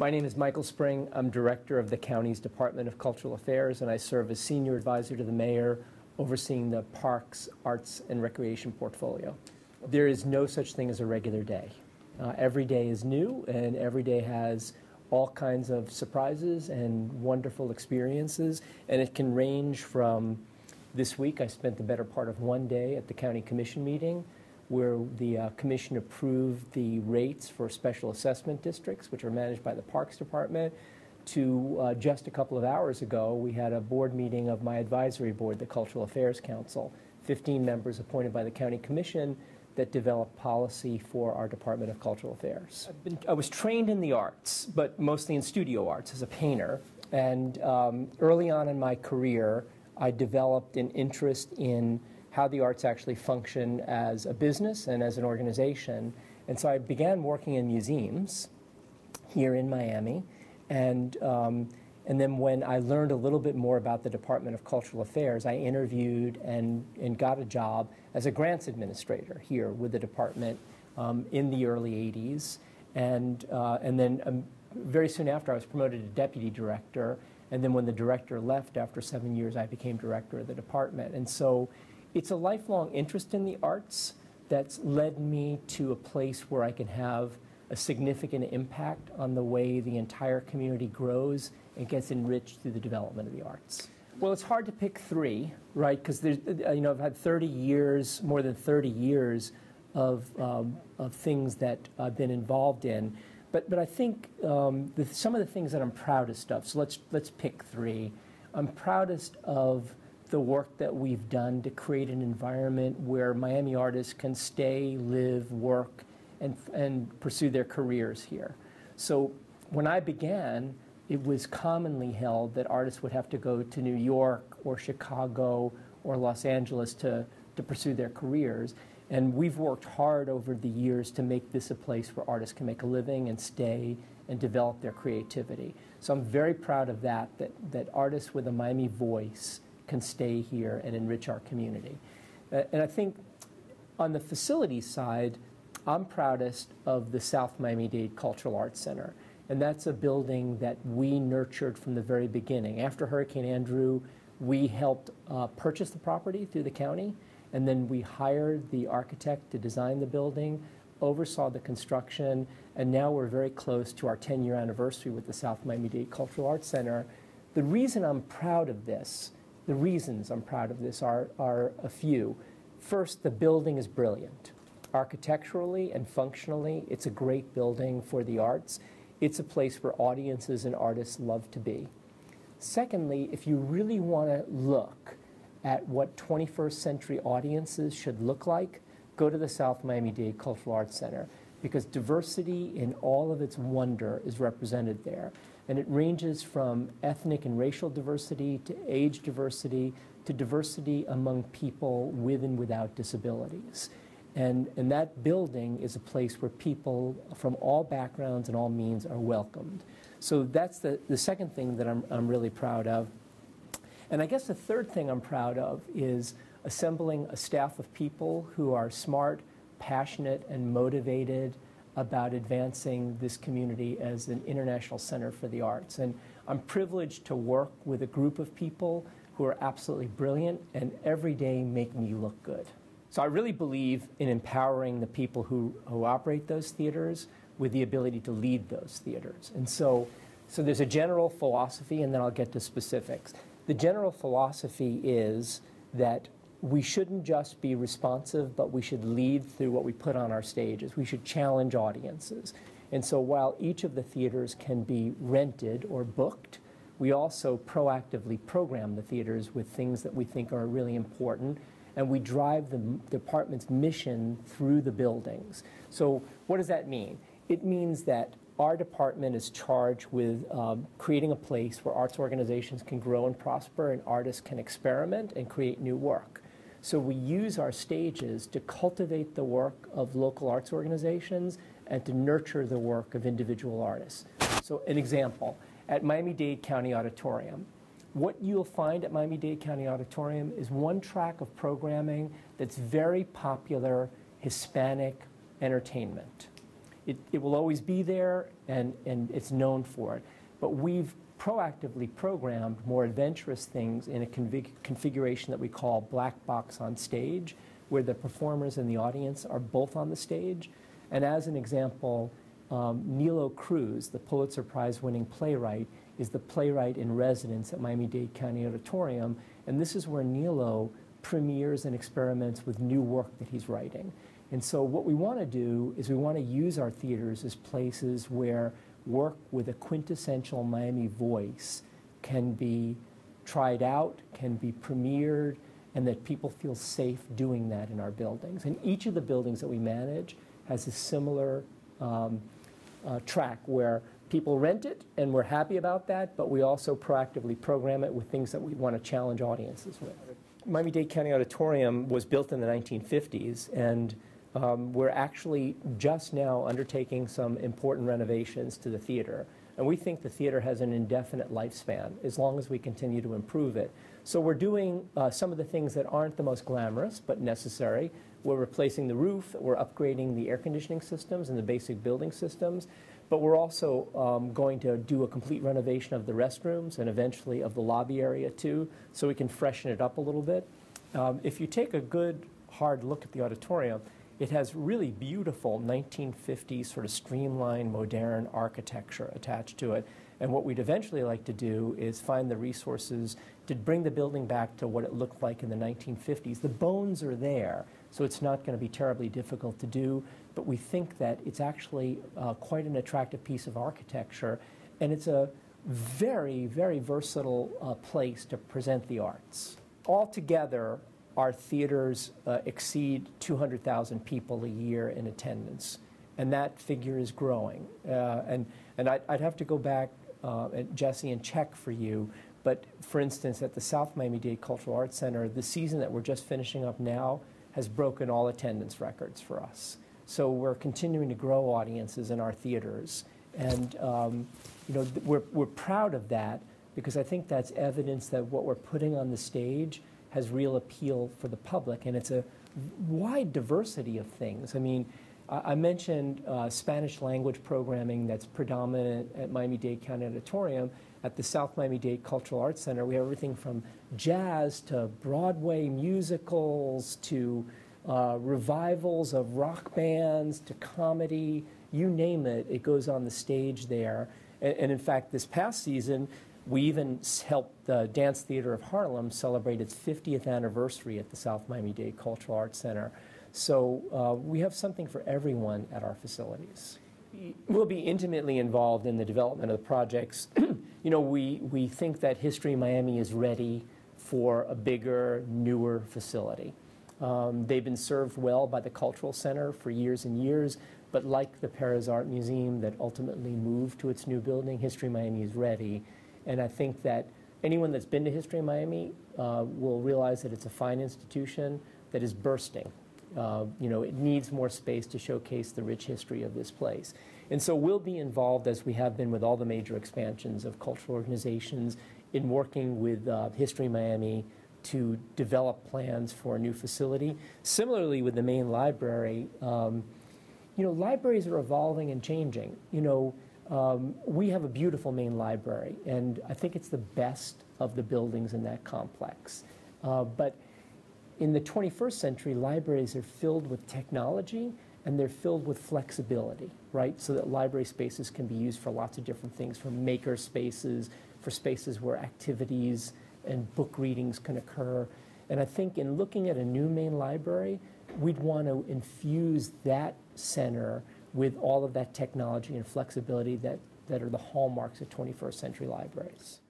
My name is Michael Spring. I'm director of the county's Department of Cultural Affairs, and I serve as senior advisor to the mayor, overseeing the parks, arts, and recreation portfolio. There is no such thing as a regular day. Every day is new, and every day has all kinds of surprises and wonderful experiences, and it can range from this week. I spent the better part of one day at the county commission meeting where the commission approved the rates for special assessment districts, which are managed by the Parks Department, to just a couple of hours ago, we had a board meeting of my advisory board, the Cultural Affairs Council, 15 members appointed by the county commission that developed policy for our Department of Cultural Affairs. I was trained in the arts, but mostly in studio arts as a painter. And early on in my career, I developed an interest in how the arts actually function as a business and as an organization. And so I began working in museums here in Miami. And then when I learned a little bit more about the Department of Cultural Affairs, I interviewed and got a job as a grants administrator here with the department in the early 80s. And then very soon after, I was promoted to deputy director. And then when the director left after 7 years, I became director of the department. And so it's a lifelong interest in the arts that's led me to a place where I can have a significant impact on the way the entire community grows and gets enriched through the development of the arts. Well, it's hard to pick three, right? Because I've had 30 years, more than 30 years of things that I've been involved in. But I think some of the things that I'm proudest of, so let's pick three. I'm proudest of the work that we've done to create an environment where Miami artists can stay, live, work, and pursue their careers here. So when I began, it was commonly held that artists would have to go to New York or Chicago or Los Angeles to pursue their careers. And we've worked hard over the years to make this a place where artists can make a living and stay and develop their creativity. So I'm very proud of that artists with a Miami voice can stay here and enrich our community. And I think on the facility side, I'm proudest of the South Miami-Dade Cultural Arts Center. And that's a building that we nurtured from the very beginning. After Hurricane Andrew, we helped purchase the property through the county, and then we hired the architect to design the building, oversaw the construction, and now we're very close to our 10-year anniversary with the South Miami-Dade Cultural Arts Center. The reason I'm proud of this, the reasons I'm proud of this are a few. First, the building is brilliant. Architecturally and functionally, it's a great building for the arts. It's a place where audiences and artists love to be. Secondly, if you really want to look at what 21st century audiences should look like, go to the South Miami-Dade Cultural Arts Center, because diversity in all of its wonder is represented there. And it ranges from ethnic and racial diversity to age diversity to diversity among people with and without disabilities. And that building is a place where people from all backgrounds and all means are welcomed. So that's the second thing that I'm really proud of. And I guess the third thing I'm proud of is assembling a staff of people who are smart, passionate, and motivated about advancing this community as an international center for the arts. And I'm privileged to work with a group of people who are absolutely brilliant and every day make me look good. So I really believe in empowering the people who operate those theaters with the ability to lead those theaters. And so there's a general philosophy, and then I'll get to specifics. The general philosophy is that we shouldn't just be responsive, but we should lead through what we put on our stages. We should challenge audiences. And so while each of the theaters can be rented or booked, we also proactively program the theaters with things that we think are really important, and we drive the department's mission through the buildings. So what does that mean? It means that our department is charged with creating a place where arts organizations can grow and prosper and artists can experiment and create new work. So we use our stages to cultivate the work of local arts organizations and to nurture the work of individual artists. So an example, at Miami-Dade County Auditorium, what you'll find at Miami-Dade County Auditorium is one track of programming that's very popular Hispanic entertainment. it will always be there, and it's known for it. But we've proactively programmed more adventurous things in a configuration that we call black box on stage, where the performers and the audience are both on the stage. And as an example, Nilo Cruz, the Pulitzer Prize winning playwright, is the playwright in residence at Miami-Dade County Auditorium. And this is where Nilo premieres and experiments with new work that he's writing. And so what we want to do is we want to use our theaters as places where work with a quintessential Miami voice can be tried out, can be premiered, and that people feel safe doing that in our buildings. And each of the buildings that we manage has a similar track where people rent it, and we're happy about that, but we also proactively program it with things that we want to challenge audiences with. Miami-Dade County Auditorium was built in the 1950s, and we're actually just now undertaking some important renovations to the theater. And we think the theater has an indefinite lifespan as long as we continue to improve it. So we're doing some of the things that aren't the most glamorous but necessary. We're replacing the roof, we're upgrading the air conditioning systems and the basic building systems, but we're also going to do a complete renovation of the restrooms and eventually of the lobby area too, so we can freshen it up a little bit. If you take a good hard look at the auditorium, it has really beautiful 1950s sort of streamlined modern architecture attached to it. And what we'd eventually like to do is find the resources to bring the building back to what it looked like in the 1950s. The bones are there, so it's not going to be terribly difficult to do, but we think that it's actually quite an attractive piece of architecture, and it's a very, very versatile place to present the arts. Altogether, our theaters exceed 200,000 people a year in attendance, and that figure is growing. And I'd have to go back, Jesse, and check for you, but for instance, at the South Miami-Dade Cultural Arts Center, the season that we're just finishing up now has broken all attendance records for us. So we're continuing to grow audiences in our theaters, and you know, we're proud of that, because I think that's evidence that what we're putting on the stage has real appeal for the public, and it's a wide diversity of things. I mean, I mentioned Spanish language programming that's predominant at Miami-Dade County Auditorium. At the South Miami-Dade Cultural Arts Center, we have everything from jazz to Broadway musicals to revivals of rock bands to comedy. You name it, it goes on the stage there. And in fact, this past season, we even helped the Dance Theater of Harlem celebrate its 50th anniversary at the South Miami-Dade Cultural Arts Center. So we have something for everyone at our facilities. We'll be intimately involved in the development of the projects. You know, we think that History Miami is ready for a bigger, newer facility. They've been served well by the Cultural Center for years and years, but like the Pérez Art Museum that ultimately moved to its new building, History Miami is ready. And I think that anyone that's been to History Miami will realize that it's a fine institution that is bursting. You know, it needs more space to showcase the rich history of this place. And so we'll be involved, as we have been with all the major expansions of cultural organizations, in working with History Miami to develop plans for a new facility. Similarly, with the main library, you know, libraries are evolving and changing. You know, we have a beautiful main library, and I think it's the best of the buildings in that complex. But in the 21st century, libraries are filled with technology, and they're filled with flexibility, right? So that library spaces can be used for lots of different things, for maker spaces, for spaces where activities and book readings can occur. And I think in looking at a new main library, we'd want to infuse that center with all of that technology and flexibility that are the hallmarks of 21st century libraries.